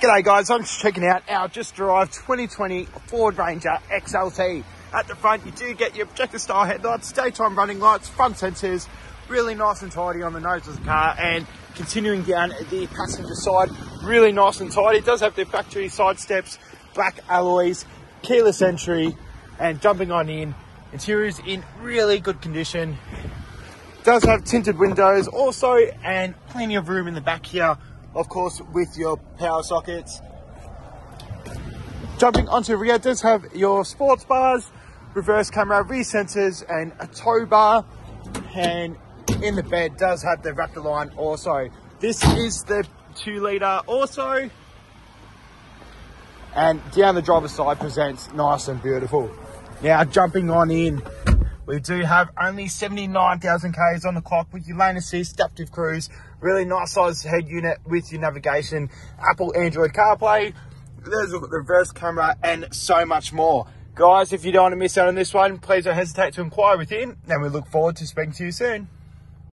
G'day guys, I'm just checking out our just arrived 2020 Ford Ranger XLT. At the front you do get your projector style headlights, daytime running lights, front sensors, really nice and tidy on the nose of the car, and continuing down the passenger side, really nice and tidy. It does have the factory side steps, black alloys, keyless entry, and jumping on in, interior's in really good condition. It does have tinted windows also, and plenty of room in the back here. Of course, with your power sockets. Jumping onto the rear, it does have your sports bars, reverse camera, rear sensors, and a tow bar. And in the bed does have the Raptor Line also. This is the 2-litre also. And down the driver's side presents nice and beautiful. Now jumping on in, we do have only 79,000 Ks on the clock with your lane assist, adaptive cruise, really nice size head unit with your navigation, Apple Android CarPlay, there's a reverse camera, and so much more. Guys, if you don't want to miss out on this one, please don't hesitate to inquire within, and we look forward to speaking to you soon.